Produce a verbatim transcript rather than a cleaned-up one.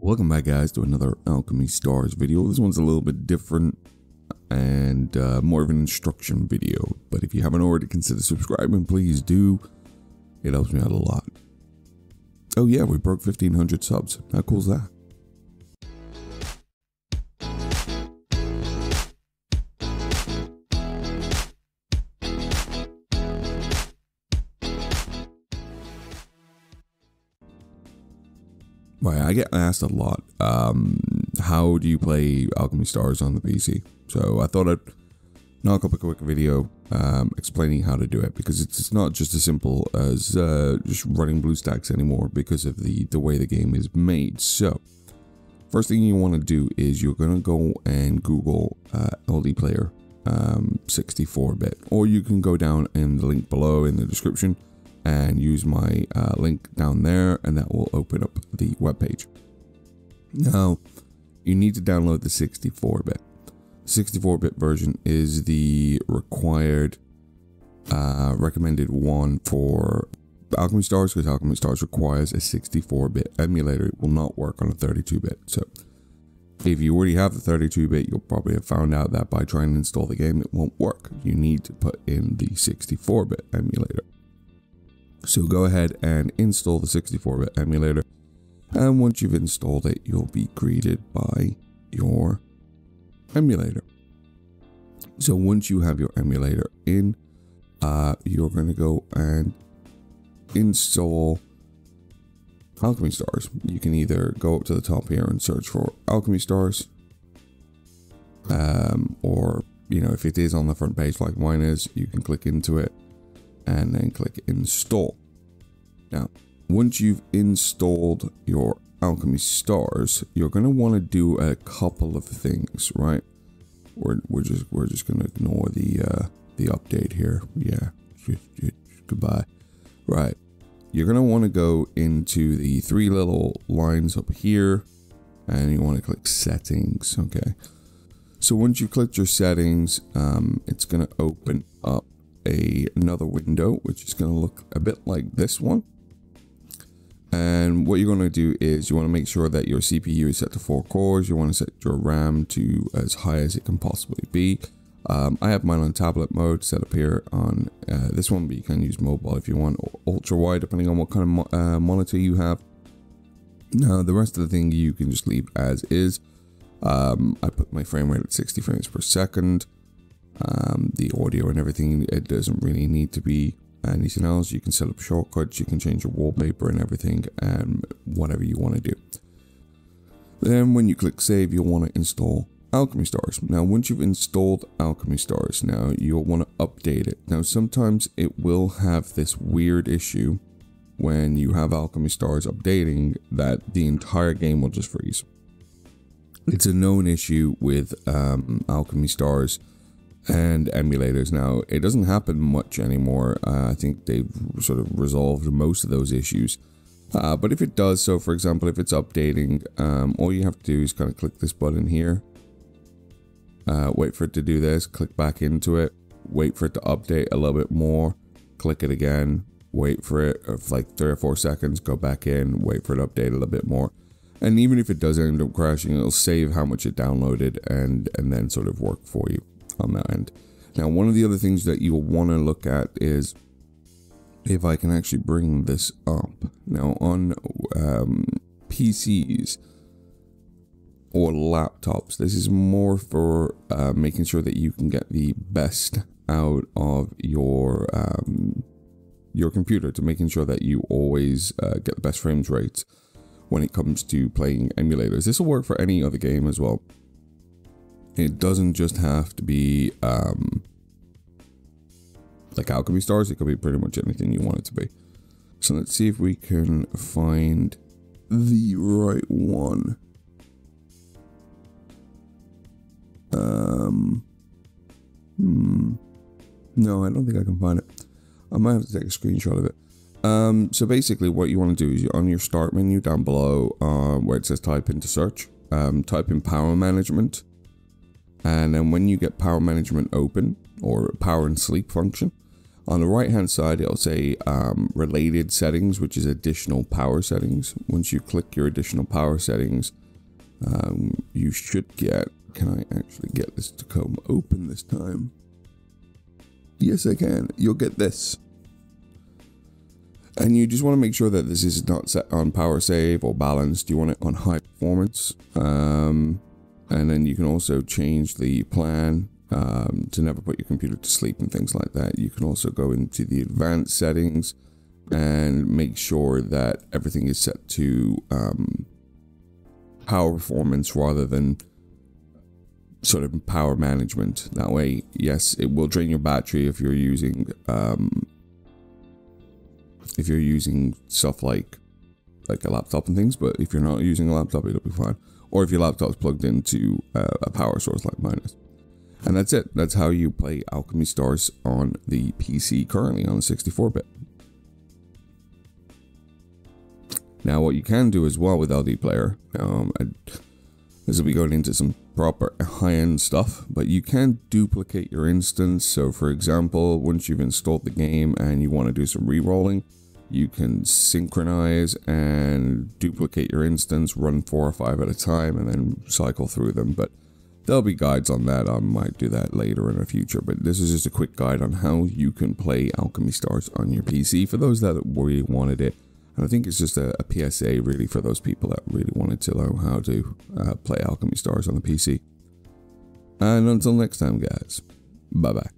Welcome back, guys, to another Alchemy Stars video. This one's a little bit different and uh, more of an instruction video, but if you haven't already, consider subscribing, please do. It helps me out a lot. Oh yeah, we broke fifteen hundred subs. How cool is that? Right, I get asked a lot, um, how do you play Alchemy Stars on the P C? So I thought I'd knock up a quick video um, explaining how to do it, because it's not just as simple as uh, just running BlueStacks anymore because of the, the way the game is made. So first thing you want to do is you're going to go and Google uh, L D Player um, sixty-four bit, or you can go down in the link below in the description and use my uh, link down there, and that will open up the web page. Now, you need to download the sixty-four bit. sixty-four bit version is the required uh, recommended one for Alchemy Stars, because Alchemy Stars requires a sixty-four bit emulator. It will not work on a thirty-two bit. So if you already have the thirty-two bit, you'll probably have found out that by trying to install the game, it won't work. You need to put in the sixty-four bit emulator. So go ahead and install the sixty-four bit emulator, and once you've installed it, you'll be greeted by your emulator. So once you have your emulator in, uh, you're going to go and install Alchemy Stars. You can either go up to the top here and search for Alchemy Stars, um, or, you know, if it is on the front page like mine is, you can click into it and then click install. Now, once you've installed your Alchemy Stars, you're gonna wanna do a couple of things, right? We're, we're just we're just gonna ignore the uh, the update here. Yeah, goodbye. Right, you're gonna wanna go into the three little lines up here, and you wanna click settings, okay? So once you've clicked your settings, um, it's gonna open up A, another window, which is going to look a bit like this one. And what you're going to do is you want to make sure that your C P U is set to four cores. You want to set your RAM to as high as it can possibly be. Um, I have mine on tablet mode set up here on uh, this one, but you can use mobile if you want, or ultra wide, depending on what kind of mo uh, monitor you have. Now, the rest of the thing you can just leave as is. Um, I put my frame rate at sixty frames per second. Um, the audio and everything, it doesn't really need to be anything else. You can set up shortcuts, you can change your wallpaper and everything, and whatever you want to do. Then when you click save, you'll want to install Alchemy Stars. Now, once you've installed Alchemy Stars, now you'll want to update it. Now, sometimes it will have this weird issue when you have Alchemy Stars updating that the entire game will just freeze. It's a known issue with um, Alchemy Stars and emulators. Now, it doesn't happen much anymore. Uh, I think they've sort of resolved most of those issues. Uh, but if it does, so for example, if it's updating, um, all you have to do is kind of click this button here. Uh, wait for it to do this, click back into it, wait for it to update a little bit more, click it again, wait for it for like three or four seconds, go back in, wait for it to update a little bit more. And even if it does end up crashing, it'll save how much it downloaded and, and then sort of work for you on that end. Now, one of the other things that you'll want to look at is if I can actually bring this up. Now, on um, P Cs or laptops, this is more for uh, making sure that you can get the best out of your um, your computer, to making sure that you always uh, get the best frames rates when it comes to playing emulators. This will work for any other game as well. It doesn't just have to be um, like Alchemy Stars. It could be pretty much anything you want it to be. So let's see if we can find the right one. Um, hmm. No, I don't think I can find it. I might have to take a screenshot of it. Um, so basically what you want to do is on your start menu down below uh, where it says type into search, um, type in power management. And then when you get power management open, or power and sleep function, On the right hand side, it'll say um, related settings, which is additional power settings. Once you click your additional power settings, um, you should get, can I actually get this to come open this time? Yes, I can. You'll get this. And you just want to make sure that this is not set on power save or balanced. You want it on high performance. Um, and then you can also change the plan Um, to never put your computer to sleep and things like that. You can also go into the advanced settings and make sure that everything is set to um, power performance rather than sort of power management. That way, yes, it will drain your battery if you're using um, if you're using stuff like like a laptop and things, but if you're not using a laptop, it'll be fine. Or if your laptop's plugged into uh, a power source like mine is. And that's it. That's how you play Alchemy Stars on the P C currently on the sixty-four bit. Now, what you can do as well with L D Player, um, I, this will be going into some proper high-end stuff, but you can duplicate your instance. So, for example, once you've installed the game and you want to do some re-rolling, you can synchronize and duplicate your instance, run four or five at a time, and then cycle through them. But there'll be guides on that. I might do that later in the future, but this is just a quick guide on how you can play Alchemy Stars on your P C for those that really wanted it. And I think it's just a, a P S A really for those people that really wanted to know how to uh, play Alchemy Stars on the P C. And until next time, guys, bye-bye.